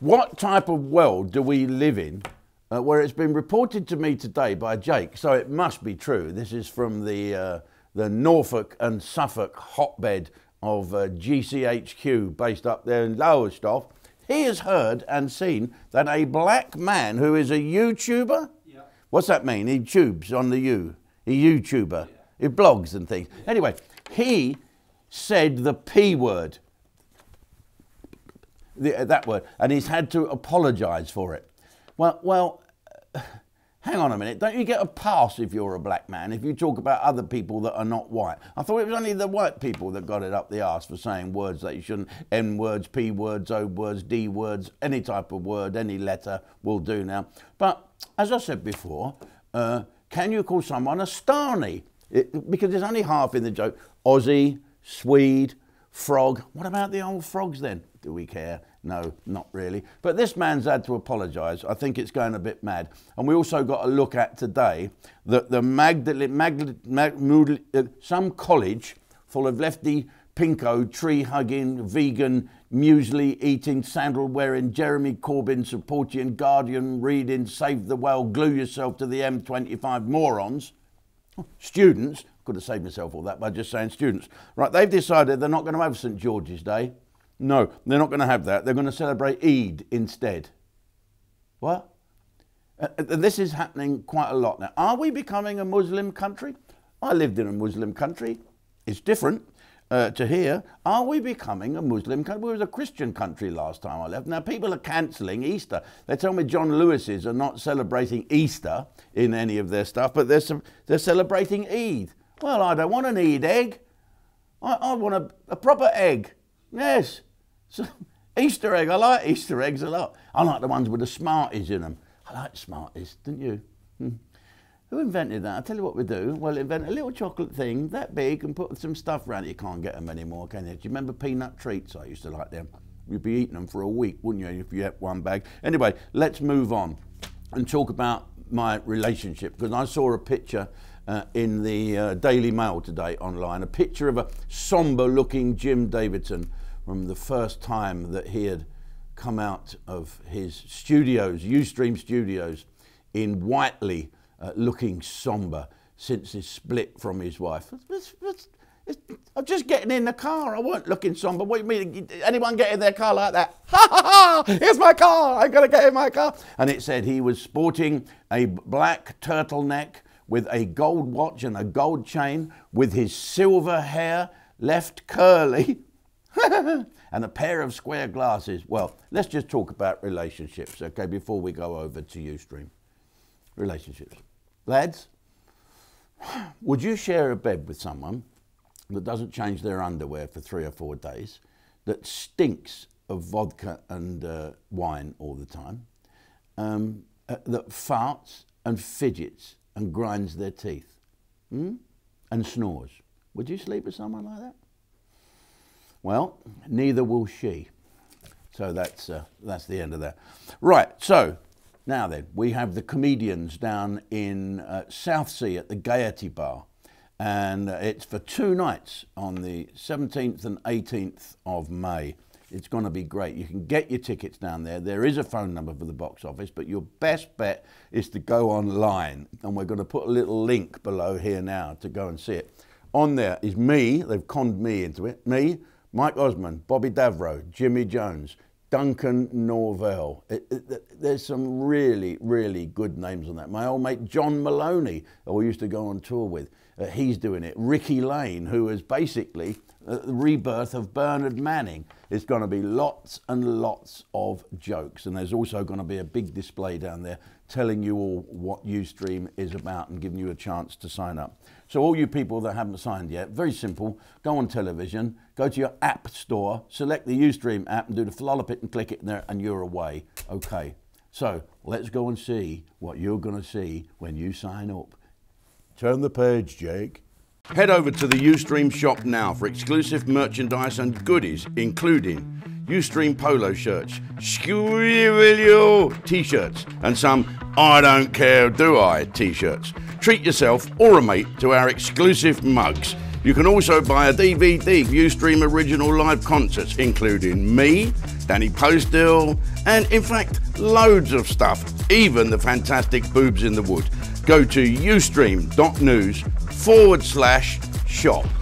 What type of world do we live in where it's been reported to me today by Jake, so it must be true. This is from the Norfolk and Suffolk hotbed of GCHQ based up there in Lowestoft. He has heard and seen that a black man who is a YouTuber, yeah. What's that mean? He tubes on the U, a YouTuber, yeah. He blogs and things. Yeah. Anyway, he said the P word, that word, and he's had to apologise for it. Well, hang on a minute, don't you get a pass if you're a black man, if you talk about other people that are not white? I thought it was only the white people that got it up the arse for saying words that you shouldn't, N words, P words, O words, D words, any type of word, any letter will do now. But, as I said before, can you call someone a Starnie? Because there's only half in the joke. Aussie, Swede, frog. What about the old frogs then? Do we care? No, not really. But this man's had to apologise. I think it's going a bit mad. And we also got to look at today that the some college full of lefty, pinko, tree-hugging, vegan, muesli-eating, sandal-wearing, Jeremy Corbyn supporting, Guardian reading, save the world, glue yourself to the M25 morons, students. Could have saved myself all that by just saying students. Right, they've decided they're not going to have St. George's Day. No, they're not going to have that. They're going to celebrate Eid instead. What? This is happening quite a lot now. Are we becoming a Muslim country? I lived in a Muslim country. It's different to here. Are we becoming a Muslim country? We were a Christian country last time I left. Now, people are cancelling Easter. They tell me John Lewis's are not celebrating Easter in any of their stuff, but they're celebrating Eid. Well, I don't want an Eid egg. I want a proper egg. Yes. So, Easter egg, I like Easter eggs a lot. I like the ones with the Smarties in them. I like Smarties, didn't you? Who invented that? I'll tell you what we do. Well, invent a little chocolate thing that big and put some stuff around it. You can't get them anymore, can you? Do you remember peanut treats? I used to like them. You'd be eating them for a week, wouldn't you, if you had one bag? Anyway, let's move on and talk about my relationship, because I saw a picture in the Daily Mail today online, a picture of a sombre-looking Jim Davidson from the first time that he had come out of his studios, Ustream Studios, in Whiteley, looking sombre since his split from his wife. I'm just getting in the car, I weren't looking sombre. What do you mean, anyone get in their car like that? Ha ha ha, here's my car, I'm gonna get in my car. And it said he was sporting a black turtleneck with a gold watch and a gold chain, with his silver hair left curly and a pair of square glasses. Well, let's just talk about relationships, okay, before we go over to Ustream. Relationships. Lads, would you share a bed with someone that doesn't change their underwear for 3 or 4 days, that stinks of vodka and wine all the time, that farts and fidgets and grinds their teeth, and snores? Would you sleep with someone like that? Well, neither will she. So that's the end of that. Right, so now then, we have the comedians down in Southsea at the Gaiety Bar, and it's for 2 nights on the 17th and 18th of May. It's going to be great. You can get your tickets down there. There is a phone number for the box office, but your best bet is to go online. And we're going to put a little link below here now to go and see it. On there is me. They've conned me into it. Me, Mike Osman, Bobby Davro, Jimmy Jones, Duncan Norvell. There's some really, really good names on that. My old mate John Maloney, who I used to go on tour with, he's doing it. Ricky Lane, who is basically the rebirth of Bernard Manning. It's going to be lots and lots of jokes, and there's also going to be a big display down there telling you all what Ustream is about and giving you a chance to sign up. So all you people that haven't signed yet, very simple, go on television, go to your app store, select the Ustream app and do the flollop it and click it in there and you're away. Okay, so let's go and see what you're going to see when you sign up. Turn the page, Jake. Head over to the Ustream shop now for exclusive merchandise and goodies, including Ustream polo shirts, t-shirts, and some I don't care do I t-shirts. Treat yourself or a mate to our exclusive mugs. You can also buy a DVD of Ustream original live concerts, including me, Danny Postill, and in fact, loads of stuff, even the fantastic Boobs in the Wood. Go to ustream.news/shop.